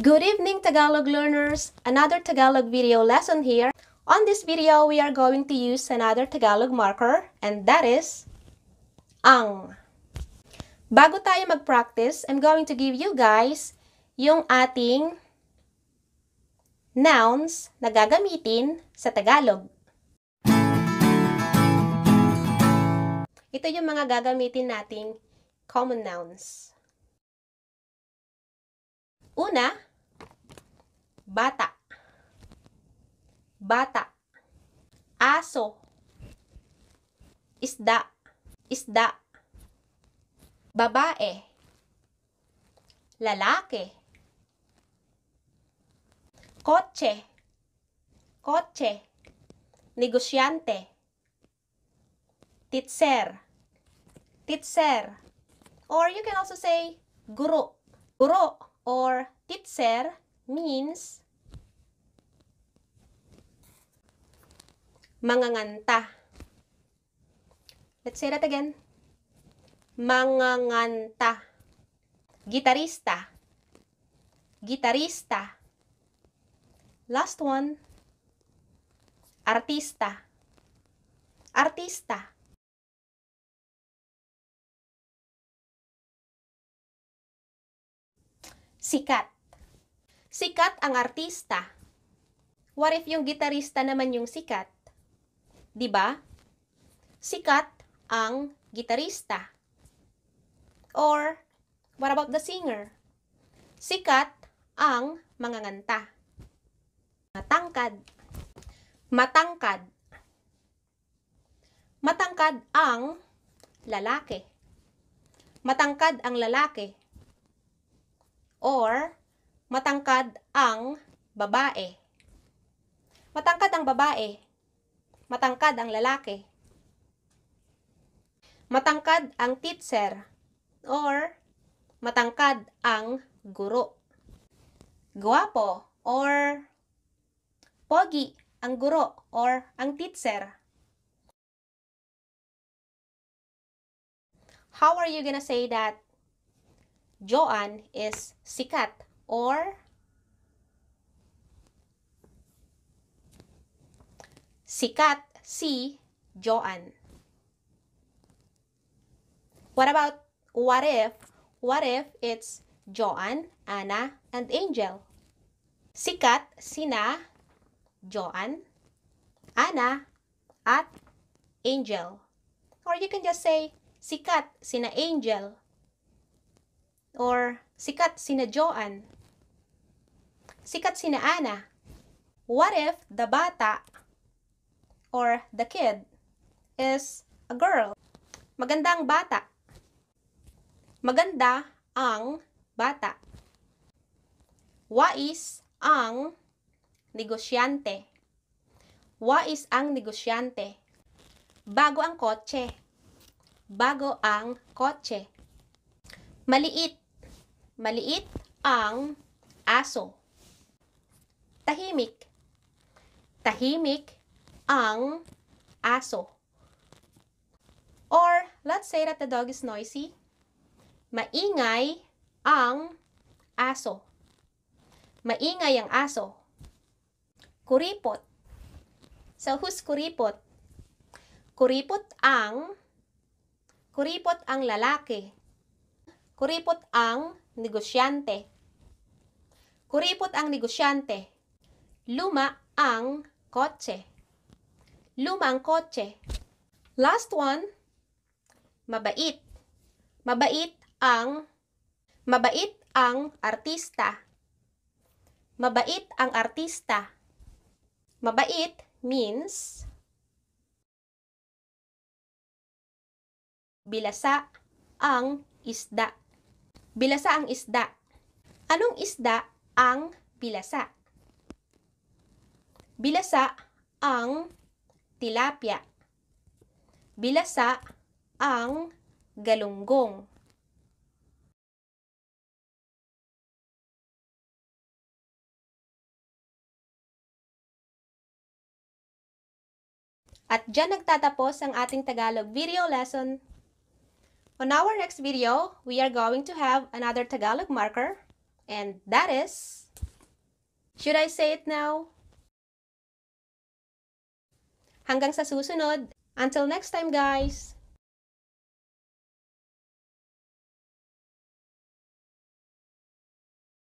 Good evening, Tagalog learners! Another Tagalog video lesson here. On this video, we are going to use another Tagalog marker, and that is ang. Bago tayo mag-practice, I'm going to give you guys yung ating nouns na gagamitin sa Tagalog. Ito yung mga gagamitin nating common nouns. Una, bata, bata, aso, isda, isda, babae, lalaki, kotse, kotse, negosyante, titser, titser, or you can also say guro, guro, or titser means manganganta. Let's say that again. Manganganta. Gitarista. Gitarista. Last one. Artista. Artista. Sikat. Sikat ang artista. What if yung gitarista naman yung sikat? Diba? Sikat ang gitarista. Or, what about the singer? Sikat ang manganganta. Matangkad. Matangkad. Matangkad ang lalaki. Matangkad ang lalaki. Or, matangkad ang babae. Matangkad ang babae. Matangkad ang lalaki. Matangkad ang teacher. Or, matangkad ang guro. Guwapo. Or, pogi ang guro. Or, ang teacher. How are you gonna say that Joan is sikat? Or, sikat si Joan. What about what if? What if it's Joan, Ana, and Angel? Sikat sina Joan, Ana, at Angel. Or you can just say, sikat sina Angel. Or, sikat sina Joan. Sikat sina Ana. What if the bata or the kid is a girl? Maganda ang bata. Maganda ang bata. Wais ang negosyante. Wais ang negosyante. Bago ang kotse. Bago ang kotse. Maliit. Maliit ang aso. Tahimik. Tahimik ang aso. Or, let's say that the dog is noisy. Maingay ang aso. Maingay ang aso. Kuripot. So, who's kuripot? Kuripot ang lalaki. Kuripot ang negosyante. Kuripot ang negosyante. Luma ang kotse. Luma ang kotse. Last one, mabait. Mabait ang artista. Mabait ang artista. Mabait means bilasa ang isda. Bilasa ang isda. Anong isda ang bilasa? Bilasa ang tilapia. Bilasa ang galunggong. At dyan nagtatapos ang ating Tagalog video lesson. On our next video, we are going to have another Tagalog marker, and that is Should I say it now? Hanggang sa susunod. Until next time, guys!